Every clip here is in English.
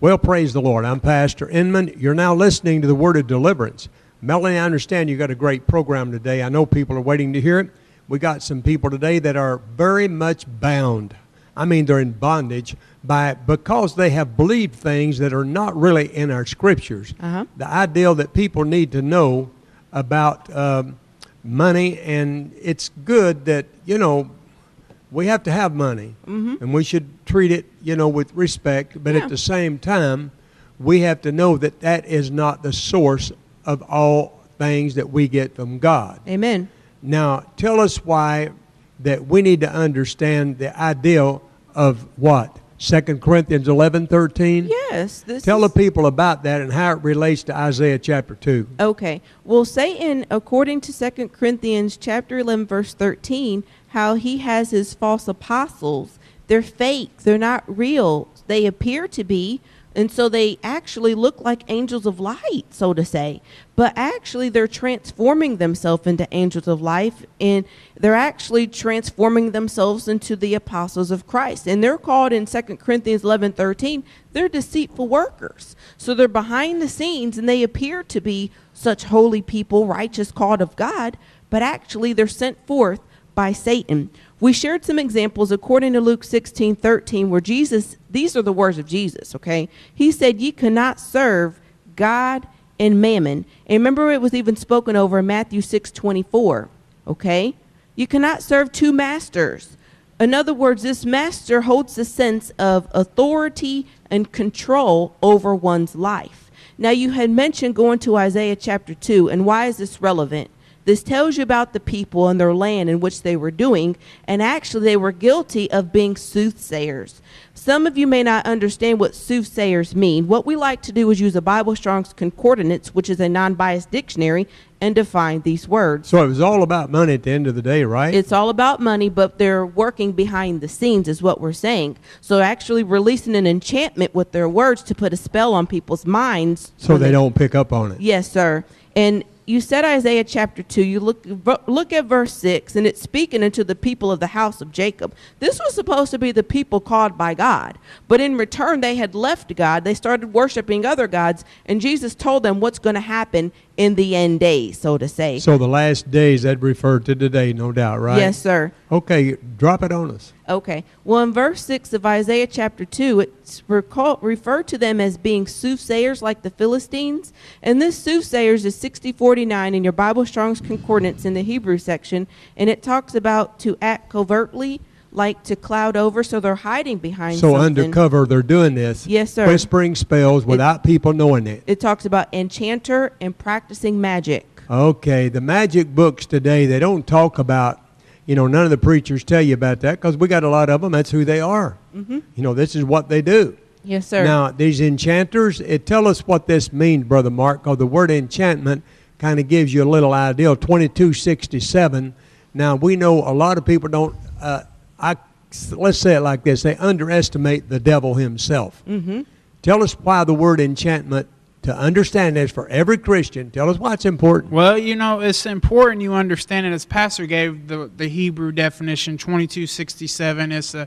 Well, praise the Lord. I'm Pastor Inman. You're now listening to the Word of Deliverance. Melanie, I understand you got a great program today. I know people are waiting to hear it. We got some people today that are very much bound. I mean, they're in bondage because they have believed things that are not really in our scriptures. The idea that people need to know about money, and it's good that, you know, we have to have money, and we should treat it, you know, with respect. But at the same time, we have to know that that is not the source of all things that we get from God. Amen. Now, tell us why that we need to understand the idea of what? 2 Corinthians 11:13? Yes. Tell the people about that and how it relates to Isaiah chapter 2. Okay. Well, Satan, according to 2 Corinthians chapter 11, verse 13, how he has his false apostles. They're fake. They're not real. They appear to be. And so they actually look like angels of light, so to say. But actually, they're transforming themselves into angels of light, and they're actually transforming themselves into the apostles of Christ. And they're called in 2 Corinthians 11:13, they're deceitful workers. So they're behind the scenes, and they appear to be such holy people, righteous, called of God. But actually, they're sent forth by Satan. We shared some examples according to Luke 16:13, where Jesus, these are the words of Jesus, okay? He said, "Ye cannot serve God and mammon." And remember, it was even spoken over in Matthew 6:24, okay? You cannot serve two masters. In other words, this master holds the sense of authority and control over one's life. Now, you had mentioned going to Isaiah chapter 2, and why is this relevant? This tells you about the people and their land in which they were doing, and actually they were guilty of being soothsayers. Some of you may not understand what soothsayers mean. What we like to do is use a Bible Strong's concordance, which is a non-biased dictionary, and define these words. So it was all about money at the end of the day, right? It's all about money, but they're working behind the scenes is what we're saying. So actually releasing an enchantment with their words to put a spell on people's minds. So they don't pick up on it. Yes, sir. And you said Isaiah chapter 2, you look at verse 6, and it's speaking unto the people of the house of Jacob. This was supposed to be the people called by God, but in return they had left God. They started worshiping other gods, and Jesus told them what's going to happen in the end days, so to say. So the last days, that referred to today, no doubt, right? Yes, sir. Okay, drop it on us. Okay. Well, in verse 6 of Isaiah chapter 2, it's referred to them as being soothsayers like the Philistines. And this soothsayers is 6049 in your Bible Strong's Concordance in the Hebrew section. And it talks about to act covertly, like to cloud over, so they're hiding behind something. So undercover, they're doing this. Yes, sir. Whispering spells without people knowing it. It talks about enchanter and practicing magic. Okay. The magic books today, they don't talk about. You know, none of the preachers tell you about that because we got a lot of them. That's who they are. You know, this is what they do. Yes, sir. Now, these enchanters, tell us what this means, Brother Mark, because the word enchantment kind of gives you a little idea. 2267. Now, we know a lot of people don't, let's say it like this, they underestimate the devil himself. Tell us why the word enchantment, to understand this for every Christian, tell us why it's important. Well, you know, it's important you understand it. As Pastor gave the Hebrew definition, 2267, it's a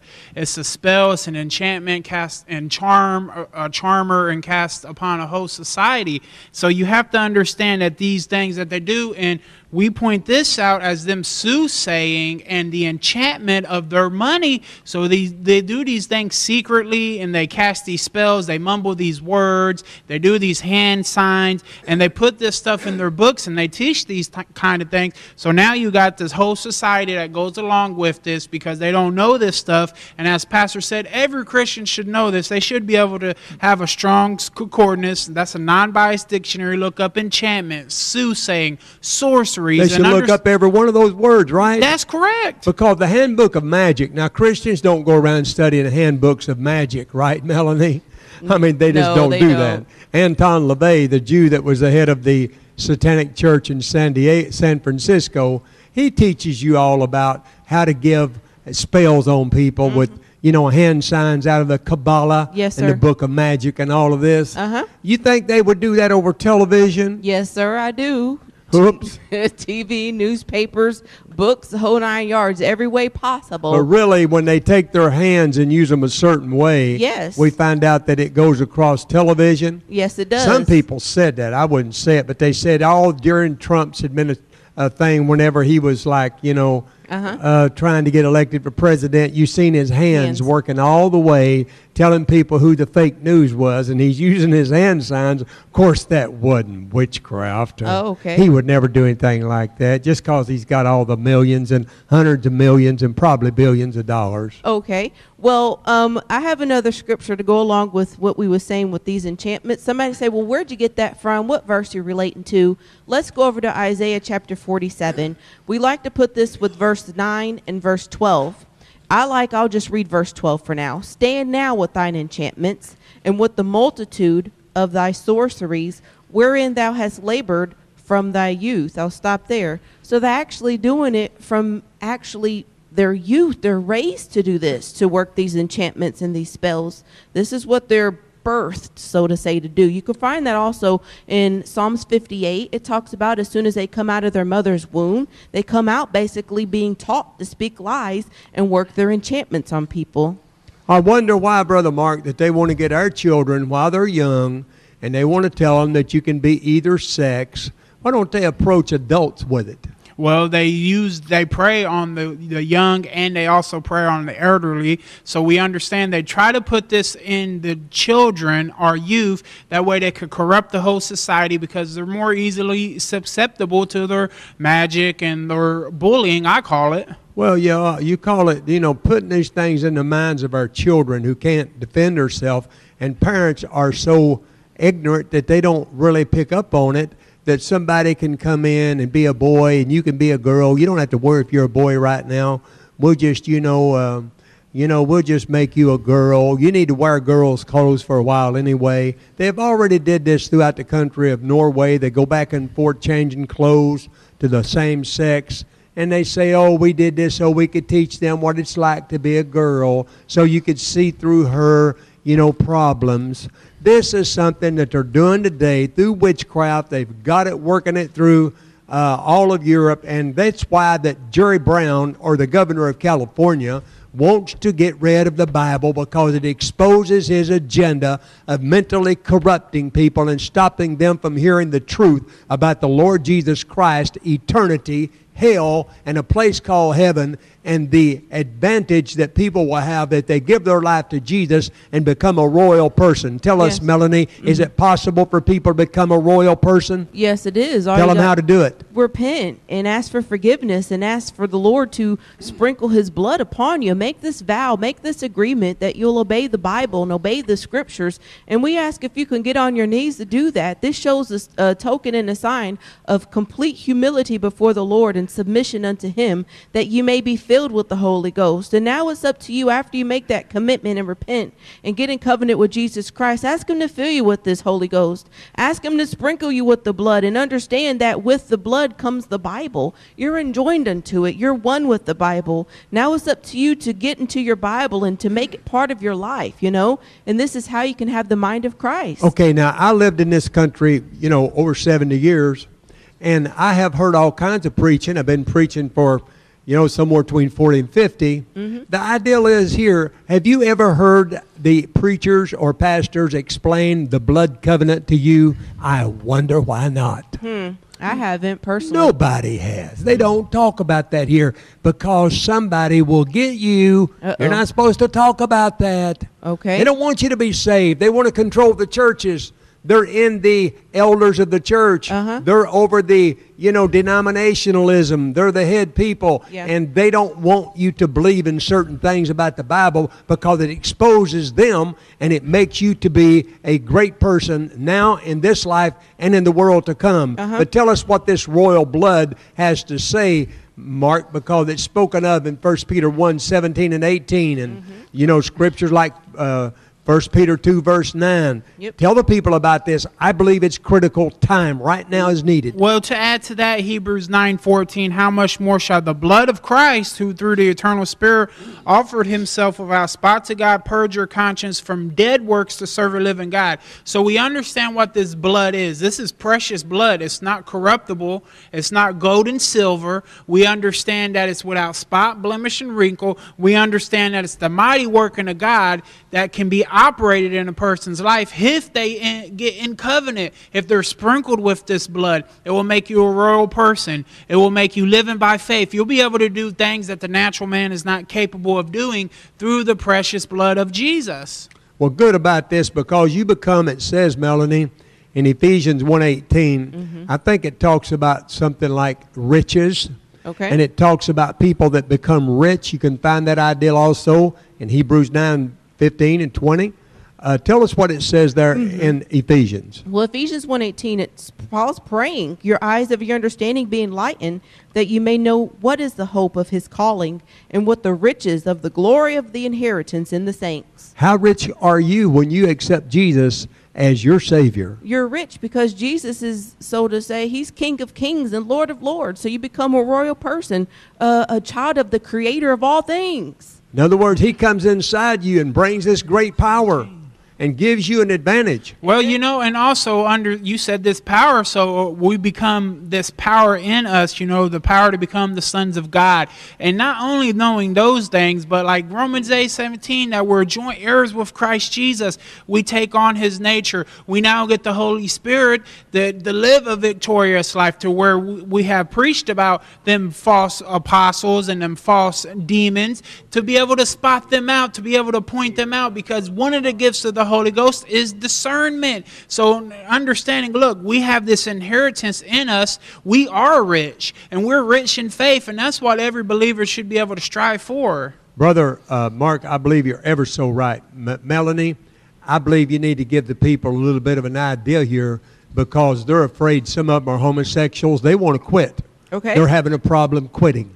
spell, it's an enchantment cast and charm, a charmer and cast upon a whole society. So you have to understand that these things that they do, and we point this out as them soothsaying and the enchantment of their money. So they do these things secretly, and they cast these spells, they mumble these words, they do these hand signs, and they put this stuff in their books, and they teach these kind of things. So now you got this whole society that goes along with this because they don't know this stuff. And as Pastor said, every Christian should know this. They should be able to have a Strong's concordance. That's a non-biased dictionary. Look up enchantment, soothsaying, sorceries. They should look up every one of those words, right? That's correct. Because the handbook of magic. Now, Christians don't go around studying handbooks of magic, right, Melanie? I mean, they just don't do that. Anton LaVey, the Jew that was the head of the Satanic Church in San Francisco, he teaches you all about how to give spells on people with, you know, hand signs out of the Kabbalah and the Book of Magic and all of this. You think they would do that over television? Yes, sir, I do. Oops. TV, newspapers, books, the whole nine yards, every way possible. But really, when they take their hands and use them a certain way, yes, we find out that it goes across television. Yes, it does. Some people said that. I wouldn't say it, but they said all during Trump's thing, whenever he was like, you know, trying to get elected for president, you seen his hands working all the way, telling people who the fake news was, and he's using his hand signs. Of course, that wasn't witchcraft. Oh, okay. He would never do anything like that, just because he's got all the millions and hundreds of millions and probably billions of dollars. Okay. Well, I have another scripture to go along with what we were saying with these enchantments. Somebody say, well, where'd you get that from? What verse are you relating to? Let's go over to Isaiah chapter 47. We like to put this with verse 9 and verse 12. I'll just read verse 12 for now. Stand now with thine enchantments, and with the multitude of thy sorceries, wherein thou hast labored from thy youth. I'll stop there. So they're actually doing it from their youth. They're raised to do this, to work these enchantments and these spells. This is what they're birthed, so to say, to do. You can find that also in Psalms 58. It talks about as soon as they come out of their mother's womb, they come out basically being taught to speak lies and work their enchantments on people. I wonder why, Brother Mark, that they want to get our children while they're young, and they want to tell them that you can be either sex. Why don't they approach adults with it? Well, they prey on the young, and they also prey on the elderly. So we understand they try to put this in the children or youth. That way they could corrupt the whole society, because they're more easily susceptible to their magic and their bullying, I call it. Well, yeah, you call it, you know, putting these things in the minds of our children who can't defend themselves. And parents are so ignorant that they don't really pick up on it. That somebody can come in and be a boy and you can be a girl. You don't have to worry if you're a boy right now. We'll just, we'll just make you a girl. You need to wear girls' clothes for a while anyway. They've already did this throughout the country of Norway. They go back and forth changing clothes to the same sex. And they say, oh, we did this so we could teach them what it's like to be a girl, so you could see through her, you know, problems. This is something that they're doing today through witchcraft. They've got it working it through all of Europe, and that's why that Jerry Brown, or the governor of California, wants to get rid of the Bible, because it exposes his agenda of mentally corrupting people and stopping them from hearing the truth about the Lord Jesus Christ, eternity, hell, and a place called heaven, and the advantage that people will have that they give their life to Jesus and become a royal person. Tell us, Melanie, is it possible for people to become a royal person? Yes, it is. Tell them how to do it. Repent and ask for forgiveness and ask for the Lord to sprinkle his blood upon you. Make this vow, make this agreement that you'll obey the Bible and obey the scriptures. And we ask if you can get on your knees to do that. This shows a token and a sign of complete humility before the Lord and submission unto him, that you may be filled with the Holy Ghost. And now it's up to you, after you make that commitment and repent and get in covenant with Jesus Christ, ask him to fill you with this Holy Ghost. Ask him to sprinkle you with the blood, and understand that with the blood comes the Bible. You're enjoined unto it. You're one with the Bible. Now it's up to you to get into your Bible and to make it part of your life, you know, and this is how you can have the mind of Christ. Okay, now I lived in this country, you know, over 70 years. And I have heard all kinds of preaching. I've been preaching for, you know, somewhere between 40 and 50. The ideal is here, have you ever heard the preachers or pastors explain the blood covenant to you? I wonder why not. I haven't personally. Nobody has. They don't talk about that here, because somebody will get you. You're not supposed to talk about that. Okay. They don't want you to be saved. They want to control the churches. They're in the elders of the church. They're over the, you know, denominationalism. They're the head people. And they don't want you to believe in certain things about the Bible, because it exposes them and it makes you to be a great person now in this life and in the world to come. But tell us what this royal blood has to say, Mark, because it's spoken of in First Peter 1:17 and 18. And, you know, scriptures like First Peter 2, verse 9. Yep. Tell the people about this. I believe it's critical time. Right now is needed. Well, to add to that, Hebrews 9:14, how much more shall the blood of Christ, who through the eternal Spirit offered himself without spot to God, purge your conscience from dead works to serve a living God. So we understand what this blood is. This is precious blood. It's not corruptible. It's not gold and silver. We understand that it's without spot, blemish, and wrinkle. We understand that it's the mighty working of God that can be operated in a person's life if they get in covenant. If they're sprinkled with this blood, it will make you a royal person. It will make you living by faith. You'll be able to do things that the natural man is not capable of doing through the precious blood of Jesus. Well, good about this, because you become, it says, Melanie, in Ephesians 1:18, I think it talks about something like riches. Okay. And it talks about people that become rich. You can find that ideal also in Hebrews 9:15 and 20. Tell us what it says there in Ephesians. Well, Ephesians 1:18, it's Paul's praying, your eyes of your understanding be enlightened, that you may know what is the hope of his calling and what the riches of the glory of the inheritance in the saints. How rich are you when you accept Jesus as your Savior? You're rich because Jesus is, so to say, he's King of Kings and Lord of Lords. So you become a royal person, a child of the Creator of all things. In other words, he comes inside you and brings this great power and gives you an advantage. Well, you know, and also under, you said this power, so we become this power in us, you know, the power to become the sons of God. And not only knowing those things, but like Romans 8:17, that we're joint heirs with Christ Jesus. We take on his nature. We now get the Holy Spirit to live a victorious life, to where we have preached about them false apostles and them false demons, to be able to spot them out, to be able to point them out, because one of the gifts of the Holy Ghost is discernment. So understanding, look, we have this inheritance in us. We are rich, and we're rich in faith, and that's what every believer should be able to strive for. Brother Mark, I believe you're ever so right. Melanie, I believe you need to give the people a little bit of an idea here, because they're afraid. Some of them are homosexuals. They want to quit. Okay. They're having a problem quitting.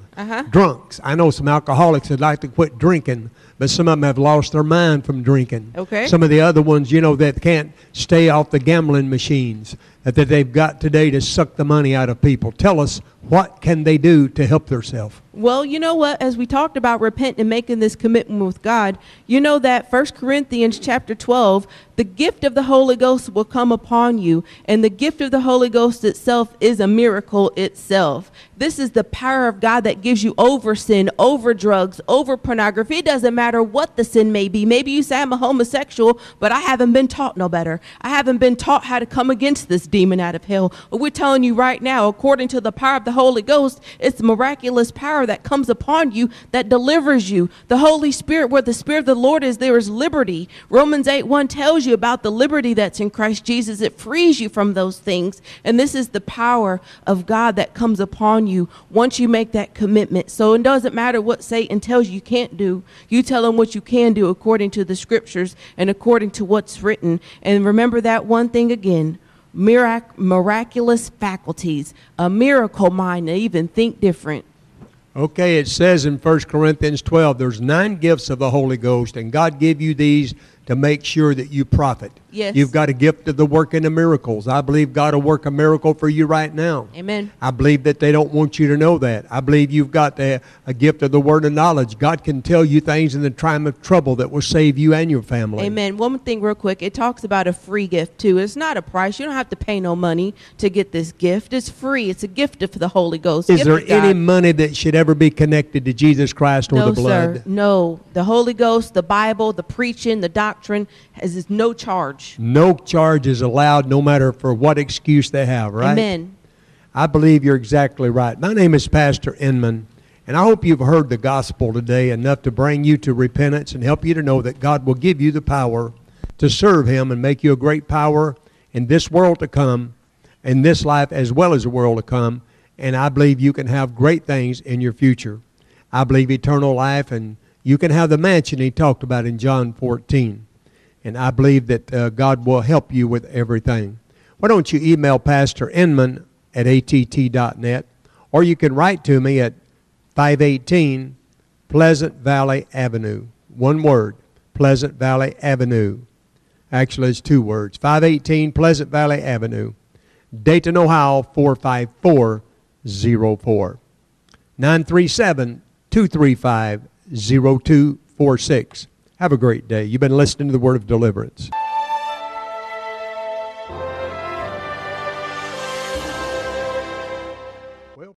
Drunks. I know some alcoholics that like to quit drinking, but some of them have lost their mind from drinking. Okay. Some of the other ones, you know, that can't stay off the gambling machines that they've got today to suck the money out of people. Tell us, what can they do to help themselves? Well, you know what? As we talked about repent and making this commitment with God, you know that First Corinthians chapter 12, the gift of the Holy Ghost will come upon you, and the gift of the Holy Ghost itself is a miracle itself. This is the power of God that gives you over sin, over drugs, over pornography. It doesn't matter what the sin may be. Maybe you say, I'm a homosexual, but I haven't been taught no better. I haven't been taught how to come against this demon out of hell. But we're telling you right now, according to the power of the Holy Ghost, it's miraculous power that comes upon you, that delivers you. The Holy Spirit, where the Spirit of the Lord is, there is liberty. Romans 8:1 tells you about the liberty that's in Christ Jesus. It frees you from those things. And this is the power of God that comes upon you once you make that commitment. So it doesn't matter what Satan tells you you can't do. You tell him what you can do according to the scriptures and according to what's written. And remember that one thing again. Miraculous faculties. A miracle mind to even think different. Okay, it says in 1 Corinthians 12, there's 9 gifts of the Holy Ghost, and God gave you these to make sure that you profit. Yes. You've got a gift of the working of miracles. I believe God will work a miracle for you right now. Amen. I believe that they don't want you to know that. I believe you've got a gift of the word of knowledge. God can tell you things in the time of trouble that will save you and your family. Amen. One thing real quick. It talks about a free gift too. It's not a price. You don't have to pay no money to get this gift. It's free. It's a gift of the Holy Ghost. Is there any money that should ever be connected to Jesus Christ or the blood? No, sir. No. The Holy Ghost, the Bible, the preaching, the doctrine is no charge. No charge is allowed, no matter for what excuse they have, right? Amen. I believe you're exactly right. My name is Pastor Inman, and I hope you've heard the gospel today enough to bring you to repentance and help you to know that God will give you the power to serve him and make you a great power in this world to come, in this life as well as the world to come. And I believe you can have great things in your future. I believe eternal life, and you can have the mansion he talked about in John 14. And I believe that God will help you with everything. Why don't you email Pastor Inman at att.net, or you can write to me at 518 Pleasant Valley Avenue. One word, Pleasant Valley Avenue. Actually, it's two words. 518 Pleasant Valley Avenue, Dayton, Ohio, 45404. 937-235-0246. Have a great day. You've been listening to the Word of Deliverance.